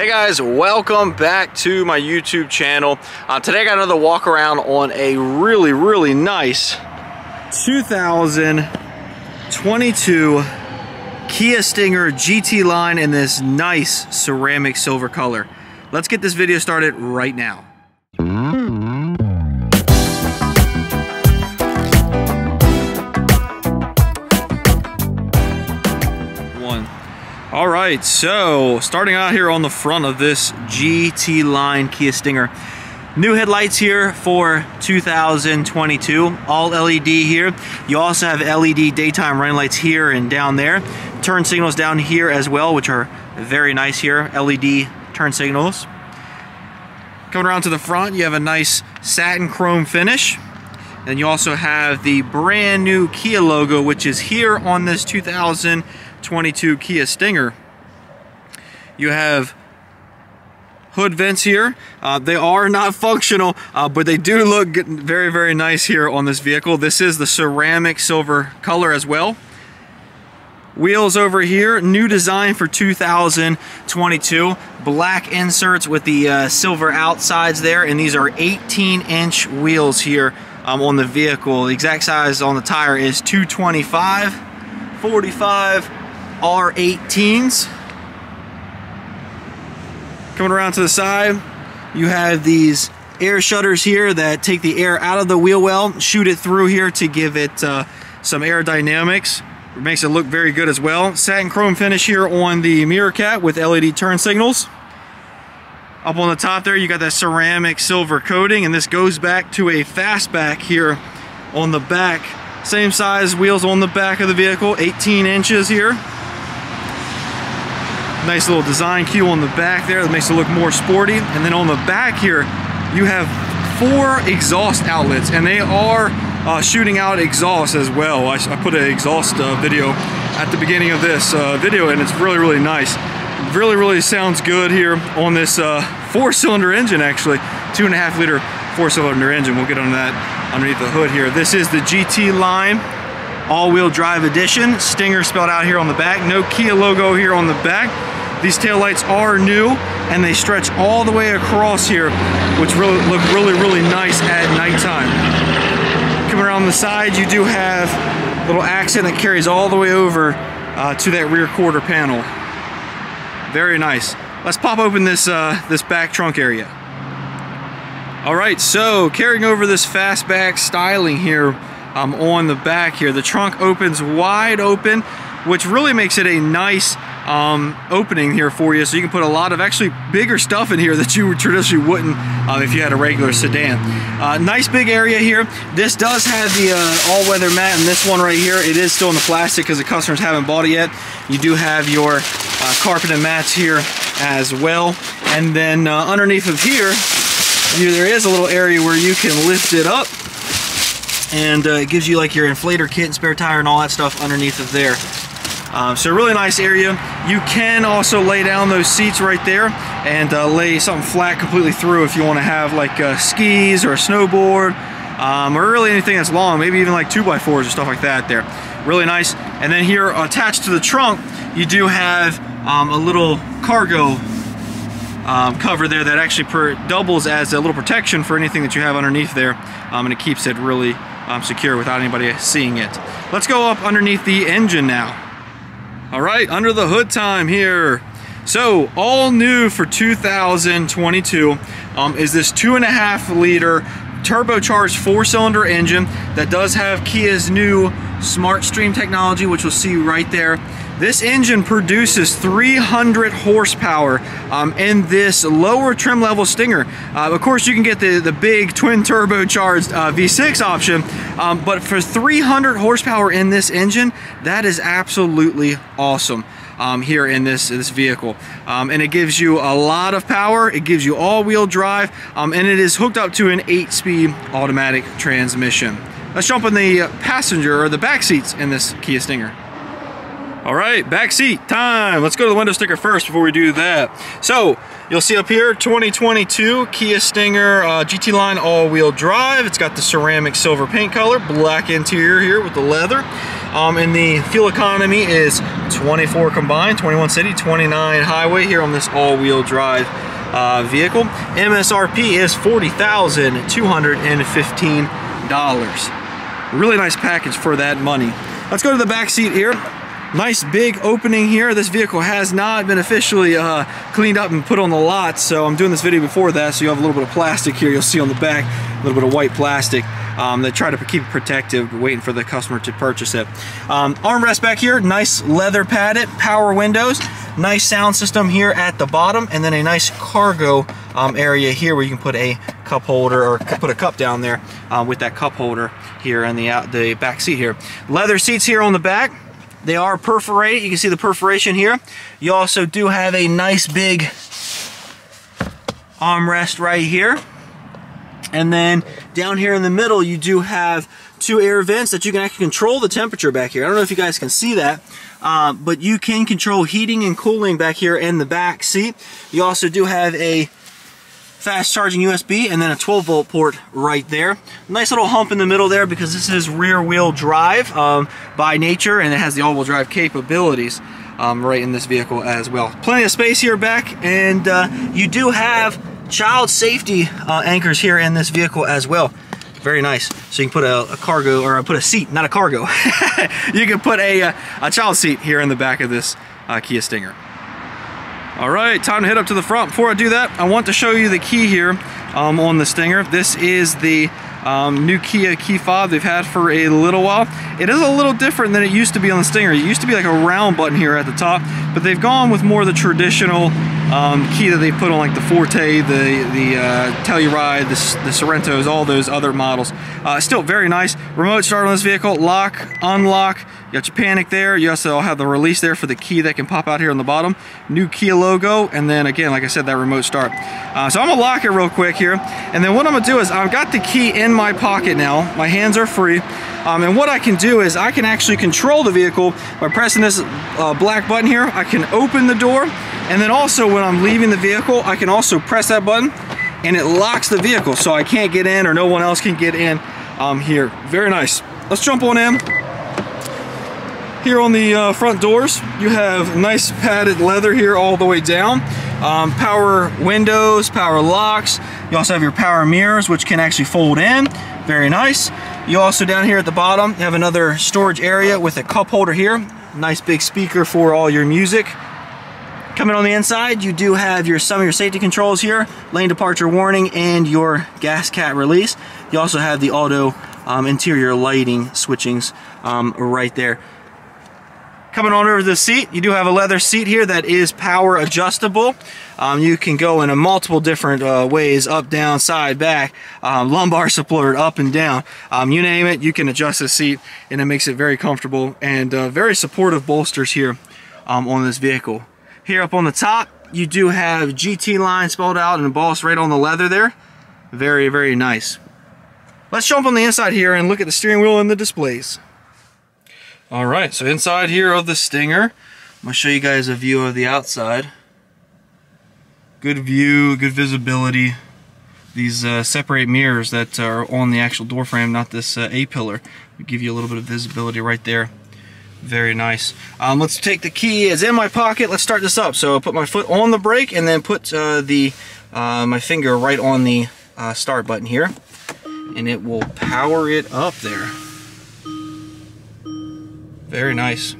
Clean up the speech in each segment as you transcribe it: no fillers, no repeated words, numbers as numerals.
Hey guys, welcome back to my YouTube channel. Today I got another walk around on a really nice 2022 Kia Stinger GT Line in this nice ceramic silver color. Let's get this video started right now. All right, so starting out here on the front of this GT Line Kia Stinger. New headlights here for 2022, all LED here. You also have LED daytime running lights here and down there. Turn signals down here as well, which are very nice here, LED turn signals. Coming around to the front, you have a nice satin chrome finish. And you also have the brand new Kia logo, which is here on this 2022 Kia Stinger. You have hood vents here. They are not functional, but they do look very nice here on this vehicle. This is the ceramic silver color as well. Wheels over here, new design for 2022. Black inserts with the silver outsides there, and these are 18-inch wheels here on the vehicle. The exact size on the tire is 225. 45 R18s. Coming around to the side, you have these air shutters here that take the air out of the wheel well, shoot it through here to give it some aerodynamics. It makes it look very good as well. Satin chrome finish here on the mirror cap with LED turn signals. Up on the top there, you got that ceramic silver coating, and this goes back to a fastback here on the back. Same size wheels on the back of the vehicle, 18 inches here. Nice little design cue on the back there that makes it look more sporty. And then on the back here, you have 4 exhaust outlets, and they are shooting out exhaust as well. I put an exhaust video at the beginning of this video, and it's really nice. Really sounds good here on this 4-cylinder engine, actually. 2.5-liter 4-cylinder engine. We'll get on that underneath the hood here. This is the GT Line all-wheel drive edition. Stinger spelled out here on the back. No Kia logo here on the back. These taillights are new, and they stretch all the way across here, which really look really nice at nighttime. Coming around the side, you do have a little accent that carries all the way over to that rear quarter panel. Very nice. Let's pop open this this back trunk area. All right, so carrying over this fastback styling here on the back here, the trunk opens wide open, which really makes it a nice opening here for you. So you can put a lot of actually bigger stuff in here that you traditionally wouldn't if you had a regular sedan. Nice big area here. This does have the all-weather mat, and this one right here, it is still in the plastic because the customers haven't bought it yet. You do have your carpet and mats here as well. And then underneath of here, there is a little area where you can lift it up, and it gives you like your inflator kit and spare tire and all that stuff underneath of there. So really nice area. You can also lay down those seats right there and lay something flat completely through if you want to have like skis or a snowboard or really anything that's long, maybe even like 2x4s or stuff like that there. Really nice. And then here attached to the trunk, you do have a little cargo cover there that actually doubles as a little protection for anything that you have underneath there, and it keeps it really secure without anybody seeing it. Let's go up underneath the engine now. All right, under the hood time here. So all new for 2022 is this 2.5-liter turbocharged 4-cylinder engine that does have Kia's new SmartStream technology, which we'll see right there. This engine produces 300 horsepower in this lower trim level Stinger. Of course, you can get the big twin turbocharged V6 option, but for 300 horsepower in this engine, that is absolutely awesome here in this vehicle. And it gives you a lot of power, it gives you all-wheel drive, and it is hooked up to an 8-speed automatic transmission. Let's jump in the passenger or the back seats in this Kia Stinger. All right, back seat time. Let's go to the window sticker first before we do that. So you'll see up here, 2022 Kia Stinger GT Line all-wheel drive. It's got the ceramic silver paint color, black interior here with the leather. And the fuel economy is 24 combined, 21 city, 29 highway here on this all-wheel drive vehicle. MSRP is $40,215. Really nice package for that money. Let's go to the back seat here. Nice big opening here. This vehicle has not been officially cleaned up and put on the lot, so I'm doing this video before that, so you have a little bit of plastic here. You'll see on the back, a little bit of white plastic. They try to keep it protective, waiting for the customer to purchase it. Armrest back here, nice leather padded, power windows, nice sound system here at the bottom, and then a nice cargo area here where you can put a cup holder or put a cup down there with that cup holder here in the back seat here. Leather seats here on the back. They are perforated. You can see the perforation here. You also do have a nice big armrest right here. And then down here in the middle, you do have two air vents that you can actually control the temperature back here. I don't know if you guys can see that, but you can control heating and cooling back here in the back seat. You also do have a fast charging USB and then a 12-volt port right there. Nice little hump in the middle there because this is rear-wheel drive by nature, and it has the all-wheel drive capabilities right in this vehicle as well. Plenty of space here back, and you do have child safety anchors here in this vehicle as well. Very nice. So you can put a cargo, or put a seat, not a cargo. You can put a child seat here in the back of this Kia Stinger. All right, time to head up to the front. Before I do that, I want to show you the key here on the Stinger. This is the new Kia key fob they've had for a little while. It is a little different than it used to be on the Stinger. It used to be like a round button here at the top, but they've gone with more of the traditional key that they put on like the Forte, the Telluride, the Sorrentos, all those other models. Still very nice. Remote start on this vehicle, lock, unlock. You got your panic there. You also have the release there for the key that can pop out here on the bottom. New Kia logo, and then again, like I said, that remote start. So I'm gonna lock it real quick here, and then what I'm gonna do is I've got the key in my pocket now. My hands are free, and what I can do is I can actually control the vehicle by pressing this black button here. I can open the door, and then also when I'm leaving the vehicle, I can also press that button, and it locks the vehicle, so I can't get in, or no one else can get in here. Very nice. Let's jump on in. Here on the front doors, you have nice padded leather here all the way down. Power windows, power locks. You also have your power mirrors, which can actually fold in. Very nice. You also, down here at the bottom, you have another storage area with a cup holder here. Nice big speaker for all your music. Coming on the inside, you do have some of your safety controls here, lane departure warning, and your gas cap release. You also have the auto interior lighting switchings right there. Coming on over to the seat, you do have a leather seat here that is power adjustable. You can go in multiple different ways, up, down, side, back, lumbar support, up and down. You name it, you can adjust the seat, and it makes it very comfortable and very supportive bolsters here on this vehicle. Here up on the top, you do have GT Line spelled out and embossed right on the leather there. Very, very nice. Let's jump on the inside here and look at the steering wheel and the displays. All right, so inside here of the Stinger, I'm gonna show you guys a view of the outside. Good view, good visibility. These separate mirrors that are on the actual door frame, not this A-pillar, will give you a little bit of visibility right there. Very nice. Let's take the key, it's in my pocket, let's start this up. So I put my foot on the brake and then put my finger right on the start button here, and it will power it up there. Very nice.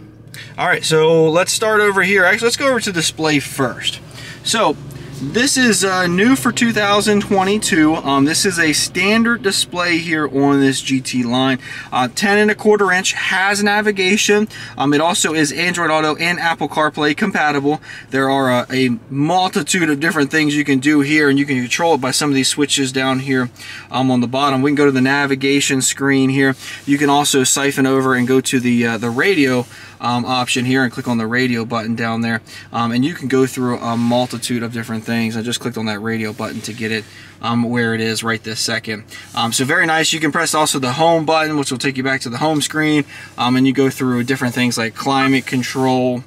All right, so let's start over here. Actually, let's go over to display first. So this is new for 2022. This is a standard display here on this GT Line. 10.25" has navigation. It also is Android Auto and Apple CarPlay compatible. There are a multitude of different things you can do here, and you can control it by some of these switches down here on the bottom. We can go to the navigation screen here. You can also siphon over and go to the radio option here and click on the radio button down there, and you can go through a multitude of different things. I just clicked on that radio button to get it where it is right this second. So very nice. You can press also the home button, which will take you back to the home screen, and you go through different things like climate control.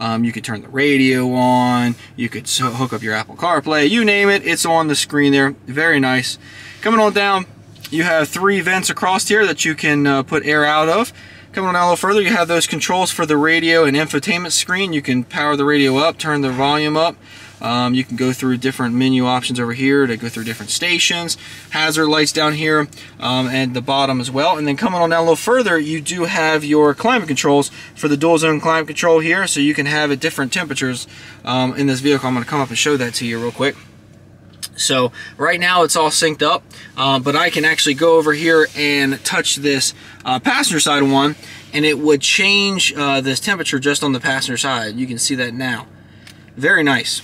You could turn the radio on, you could hook up your Apple CarPlay, you name it, it's on the screen there. Very nice. Coming on down, you have three vents across here that you can put air out of. Coming on out a little further, you have those controls for the radio and infotainment screen. You can power the radio up, turn the volume up. You can go through different menu options over here to go through different stations, hazard lights down here at the bottom as well. And then coming on down a little further, you do have your climate controls for the dual zone climate control here, so you can have it different temperatures in this vehicle. I'm going to come up and show that to you real quick. So right now it's all synced up, but I can actually go over here and touch this passenger side one, and it would change this temperature just on the passenger side. You can see that now. Very nice.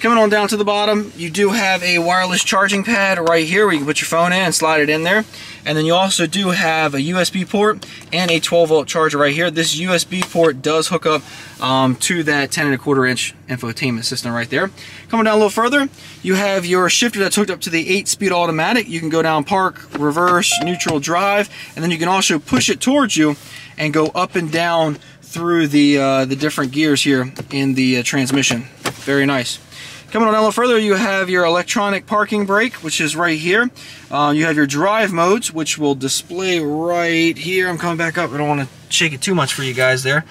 Coming on down to the bottom, you do have a wireless charging pad right here where you can put your phone in and slide it in there. And then you also do have a USB port and a 12-volt charger right here. This USB port does hook up to that 10.25-inch infotainment system right there. Coming down a little further, you have your shifter that's hooked up to the 8-speed automatic. You can go down park, reverse, neutral, drive, and then you can also push it towards you and go up and down through the different gears here in the transmission. Very nice. Coming on a little further, you have your electronic parking brake, which is right here. You have your drive modes, which will display right here. I'm coming back up. I don't want to shake it too much for you guys there.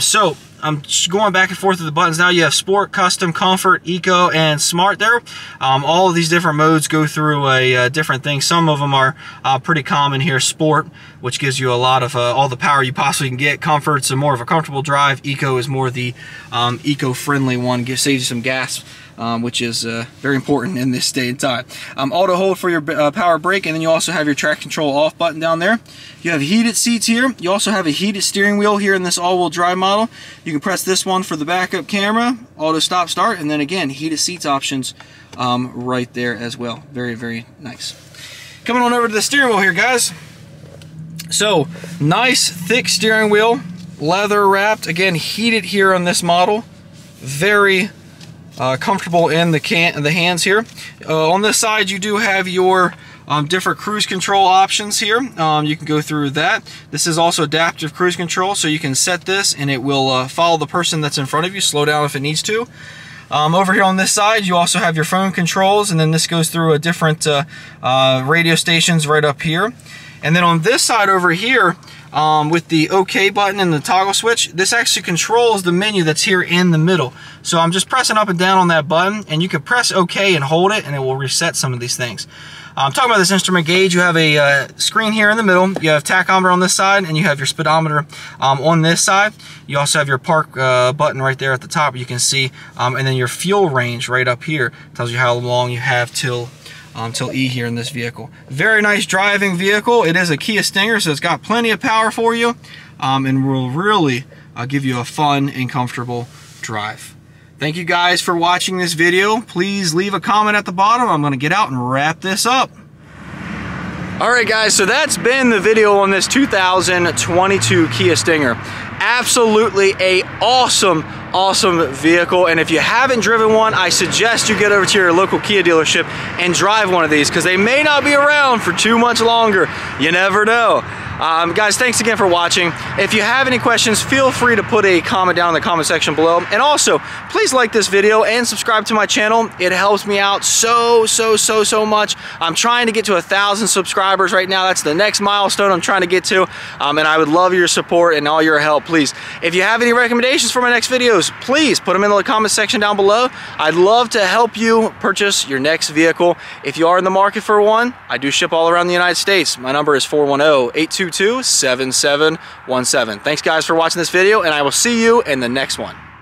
So I'm just going back and forth with the buttons now. You have Sport, Custom, Comfort, Eco, and Smart there. All of these different modes go through a different thing. Some of them are pretty common here. Sport, which gives you a lot of all the power you possibly can get. Comfort's more of a comfortable drive. Eco is more the eco-friendly one. Saves you some gas, which is very important in this day and time. Auto hold for your power brake, and then you also have your track control off button down there. You have heated seats here. You also have a heated steering wheel here in this all-wheel drive model. You can press this one for the backup camera, auto stop start, and then again, heated seats options right there as well. Very, very nice. Coming on over to the steering wheel here, guys. So, nice thick steering wheel, leather wrapped, again, heated here on this model. Very comfortable in the hands here. On this side, you do have your different cruise control options here. You can go through that. This is also adaptive cruise control, so you can set this and it will follow the person that's in front of you, slow down if it needs to. Over here on this side, you also have your phone controls, and then this goes through a different radio stations right up here. And then on this side over here, with the OK button and the toggle switch, this actually controls the menu that's here in the middle. So I'm just pressing up and down on that button, and you can press OK and hold it, and it will reset some of these things. I'm talking about this instrument gauge. You have a screen here in the middle. You have tachometer on this side, and you have your speedometer on this side. You also have your park button right there at the top, you can see, and then your fuel range right up here tells you how long you have till E here in this vehicle. Very nice driving vehicle. It is a Kia Stinger, so it's got plenty of power for you, and will really give you a fun and comfortable drive. Thank you guys for watching this video. Please leave a comment at the bottom. I'm going to get out and wrap this up. Alright guys, so that's been the video on this 2022 Kia Stinger. Absolutely a awesome vehicle, and if you haven't driven one, I suggest you get over to your local Kia dealership and drive one of these, because they may not be around for too much longer. You never know. Guys, thanks again for watching. If you have any questions, feel free to put a comment down in the comment section below. And also, please like this video and subscribe to my channel. It helps me out so much. I'm trying to get to 1,000 subscribers right now. That's the next milestone I'm trying to get to. And I would love your support and all your help, please. If you have any recommendations for my next videos, please put them in the comment section down below. I'd love to help you purchase your next vehicle. If you are in the market for one, I do ship all around the United States. My number is 410-822-7717. Thanks guys for watching this video, and I will see you in the next one.